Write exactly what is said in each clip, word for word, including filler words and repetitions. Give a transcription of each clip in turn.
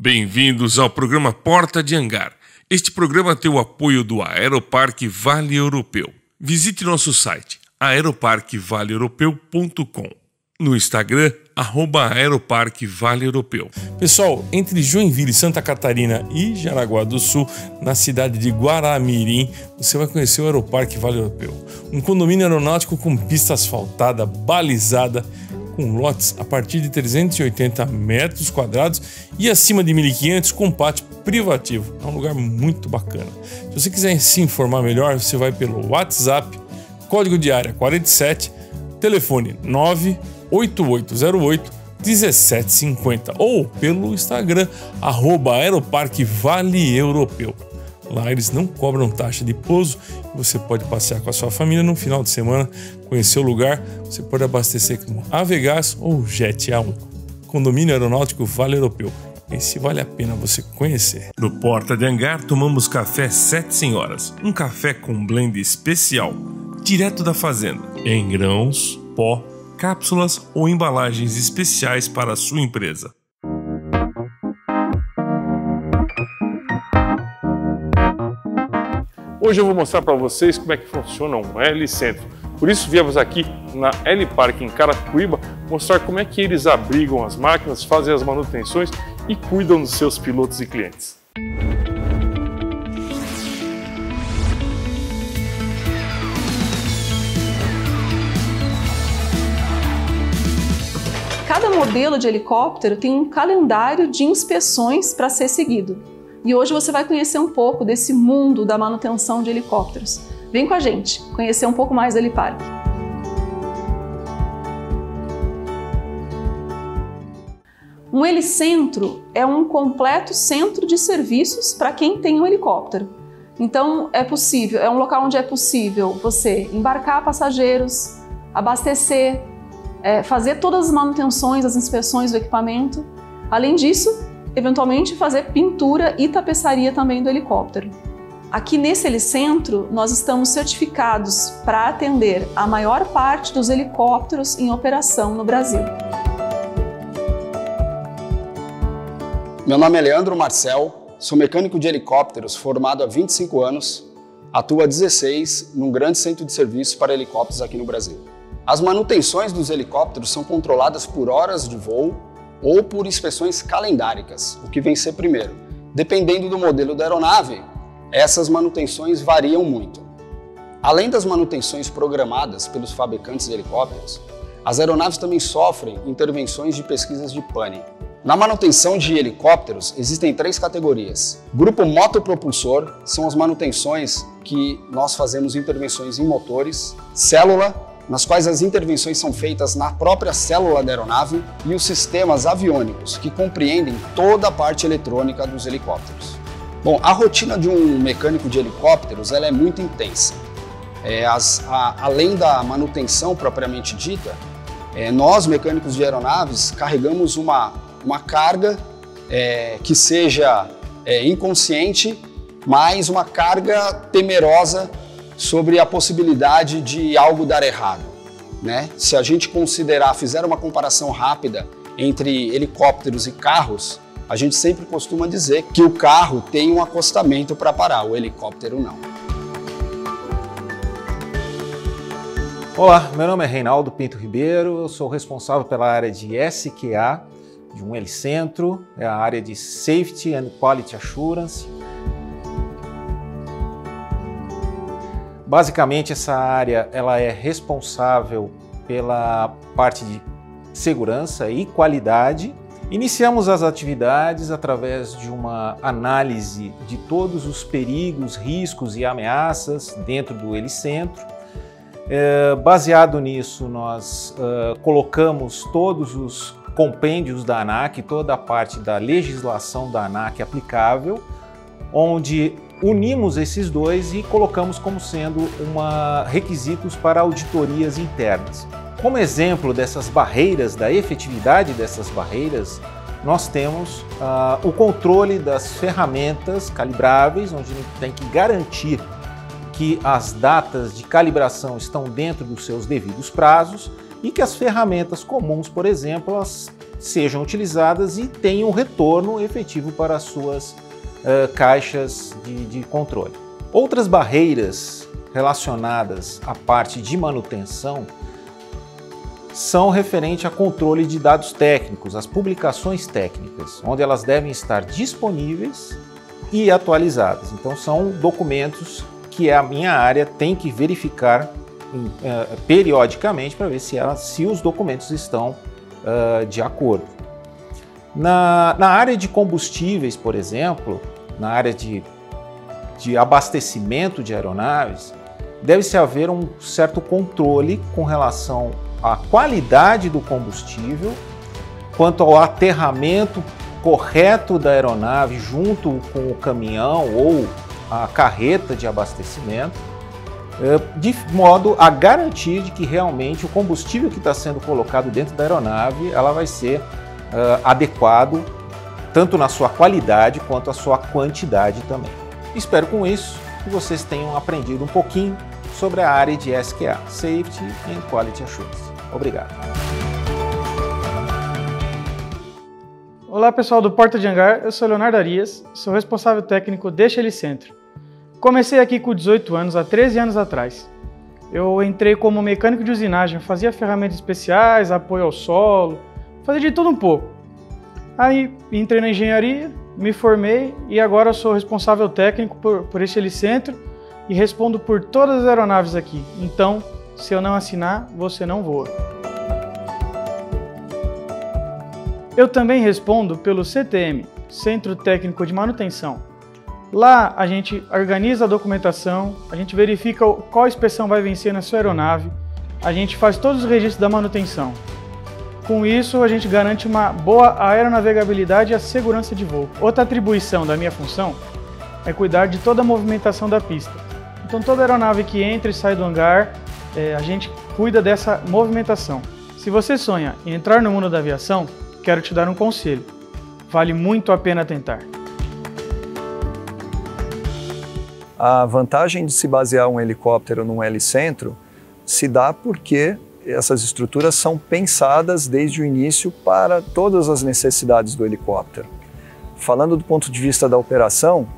Bem-vindos ao programa Porta de Hangar. Este programa tem o apoio do Aeroparque Vale Europeu. Visite nosso site aeroparque vale europeu ponto com. No Instagram, arroba Aeroparque Vale Europeu. Pessoal, entre Joinville, Santa Catarina e Jaraguá do Sul, na cidade de Guaramirim, você vai conhecer o Aeroparque Vale Europeu. Um condomínio aeronáutico com pista asfaltada, balizada, com lotes a partir de trezentos e oitenta metros quadrados e acima de mil e quinhentos com pátio privativo. É um lugar muito bacana. Se você quiser se informar melhor, você vai pelo WhatsApp, código de área quarenta e sete, telefone nove oito oito zero oito um sete cinco zero ou pelo Instagram, arroba Aeroparque Vale Europeu. Lá eles não cobram taxa de pouso e você pode passear com a sua família no final de semana, conhecer o lugar. Você pode abastecer com Avegás ou Jet A um. Condomínio Aeronáutico Vale Europeu. Esse vale a pena você conhecer. No Porta de Hangar tomamos café Sete Senhoras. Um café com blend especial, direto da fazenda, em grãos, pó, cápsulas ou embalagens especiais para a sua empresa. Hoje eu vou mostrar para vocês como é que funciona um Helicentro. Por isso viemos aqui na Helipark em Caracuíba mostrar como é que eles abrigam as máquinas, fazem as manutenções e cuidam dos seus pilotos e clientes. Cada modelo de helicóptero tem um calendário de inspeções para ser seguido. E hoje você vai conhecer um pouco desse mundo da manutenção de helicópteros. Vem com a gente conhecer um pouco mais do Helipark. Um helicentro é um completo centro de serviços para quem tem um helicóptero. Então é possível, é um local onde é possível você embarcar passageiros, abastecer, é, fazer todas as manutenções, as inspeções do equipamento. Além disso, eventualmente fazer pintura e tapeçaria também do helicóptero. Aqui nesse Helicentro, nós estamos certificados para atender a maior parte dos helicópteros em operação no Brasil. Meu nome é Leandro Marcel, sou mecânico de helicópteros formado há vinte e cinco anos, atuo há dezesseis num grande centro de serviço para helicópteros aqui no Brasil. As manutenções dos helicópteros são controladas por horas de voo ou por inspeções calendáricas, o que vem ser primeiro. Dependendo do modelo da aeronave, essas manutenções variam muito. Além das manutenções programadas pelos fabricantes de helicópteros, as aeronaves também sofrem intervenções de pesquisas de pane. Na manutenção de helicópteros, existem três categorias. Grupo motopropulsor são as manutenções que nós fazemos intervenções em motores, célula, nas quais as intervenções são feitas na própria célula da aeronave, e os sistemas aviônicos, que compreendem toda a parte eletrônica dos helicópteros. Bom, a rotina de um mecânico de helicópteros ela é muito intensa. É, as, a, além da manutenção propriamente dita, é, nós, mecânicos de aeronaves, carregamos uma, uma carga é, que seja é, inconsciente, mas uma carga temerosa sobre a possibilidade de algo dar errado, né? Se a gente considerar, fizer uma comparação rápida entre helicópteros e carros, a gente sempre costuma dizer que o carro tem um acostamento para parar, o helicóptero não. Olá, meu nome é Reinaldo Pinto Ribeiro, eu sou responsável pela área de S Q A, de um Helicentro, é a área de Safety and Quality Assurance. Basicamente, essa área ela é responsável pela parte de segurança e qualidade. Iniciamos as atividades através de uma análise de todos os perigos, riscos e ameaças dentro do Helicentro. É, baseado nisso, nós uh, colocamos todos os compêndios da ANAC, toda a parte da legislação da ANAC aplicável, onde unimos esses dois e colocamos como sendo uma requisitos para auditorias internas. Como exemplo dessas barreiras, da efetividade dessas barreiras, nós temos uh, o controle das ferramentas calibráveis, onde a gente tem que garantir que as datas de calibração estão dentro dos seus devidos prazos e que as ferramentas comuns, por exemplo, elas sejam utilizadas e tenham retorno efetivo para as suas uh, caixas de, de controle. Outras barreiras relacionadas à parte de manutenção são referentes a controle de dados técnicos, as publicações técnicas, onde elas devem estar disponíveis e atualizadas. Então são documentos que a minha área tem que verificar uh, periodicamente para ver se, ela, se os documentos estão uh, de acordo. Na, na área de combustíveis, por exemplo, na área de, de abastecimento de aeronaves, deve-se haver um certo controle com relação à qualidade do combustível, quanto ao aterramento correto da aeronave junto com o caminhão ou a carreta de abastecimento, de modo a garantir de que realmente o combustível que está sendo colocado dentro da aeronave ela vai ser uh, adequado tanto na sua qualidade quanto a sua quantidade também. Espero com isso que vocês tenham aprendido um pouquinho sobre a área de S Q A, Safety and Quality Assurance. Obrigado! Olá pessoal do Porta de Hangar, eu sou Leonardo Arias, sou responsável técnico deste Helicentro. Comecei aqui com dezoito anos, há treze anos atrás. Eu entrei como mecânico de usinagem, fazia ferramentas especiais, apoio ao solo, fazia de tudo um pouco. Aí entrei na engenharia, me formei e agora eu sou responsável técnico por, por este Helicentro e respondo por todas as aeronaves aqui. Então, se eu não assinar, você não voa. Eu também respondo pelo C T M, Centro Técnico de Manutenção. Lá a gente organiza a documentação, a gente verifica qual inspeção vai vencer na sua aeronave, a gente faz todos os registros da manutenção. Com isso a gente garante uma boa aeronavegabilidade e a segurança de voo. Outra atribuição da minha função é cuidar de toda a movimentação da pista. Então toda aeronave que entra e sai do hangar, é, a gente cuida dessa movimentação. Se você sonha em entrar no mundo da aviação, quero te dar um conselho. Vale muito a pena tentar. A vantagem de se basear um helicóptero num helicentro se dá porque essas estruturas são pensadas desde o início para todas as necessidades do helicóptero. Falando do ponto de vista da operação,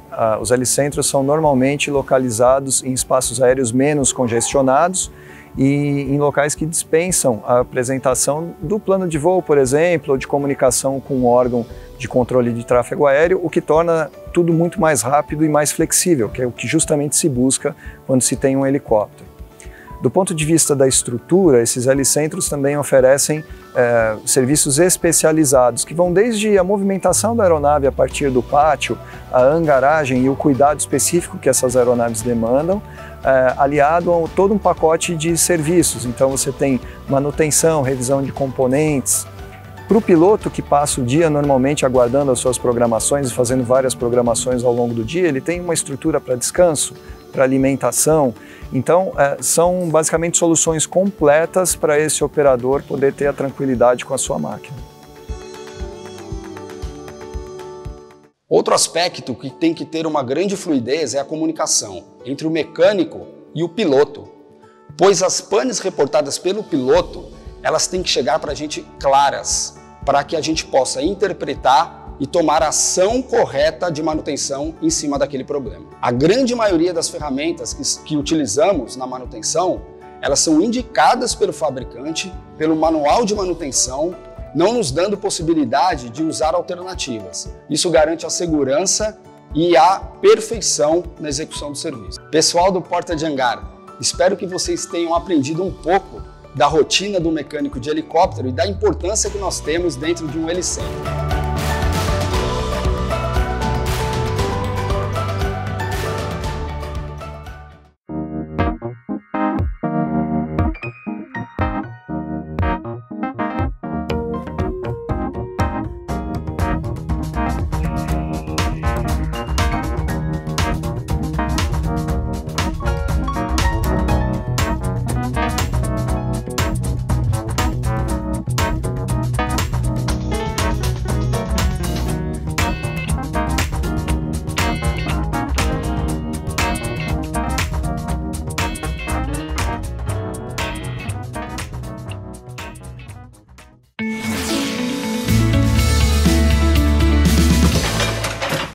os helicentros são normalmente localizados em espaços aéreos menos congestionados e em locais que dispensam a apresentação do plano de voo, por exemplo, ou de comunicação com o órgão de controle de tráfego aéreo, o que torna tudo muito mais rápido e mais flexível, que é o que justamente se busca quando se tem um helicóptero. Do ponto de vista da estrutura, esses helicentros também oferecem eh, serviços especializados, que vão desde a movimentação da aeronave a partir do pátio, a hangaragem e o cuidado específico que essas aeronaves demandam, eh, aliado a todo um pacote de serviços. Então você tem manutenção, revisão de componentes. Para o piloto que passa o dia normalmente aguardando as suas programações e fazendo várias programações ao longo do dia, ele tem uma estrutura para descanso, para alimentação. Então, são basicamente soluções completas para esse operador poder ter a tranquilidade com a sua máquina. Outro aspecto que tem que ter uma grande fluidez é a comunicação entre o mecânico e o piloto, pois as panes reportadas pelo piloto, elas têm que chegar para a gente claras, para que a gente possa interpretar e tomar a ação correta de manutenção em cima daquele problema. A grande maioria das ferramentas que, que utilizamos na manutenção, elas são indicadas pelo fabricante, pelo manual de manutenção, não nos dando possibilidade de usar alternativas. Isso garante a segurança e a perfeição na execução do serviço. Pessoal do Porta de Hangar, espero que vocês tenham aprendido um pouco da rotina do mecânico de helicóptero e da importância que nós temos dentro de um helicentro.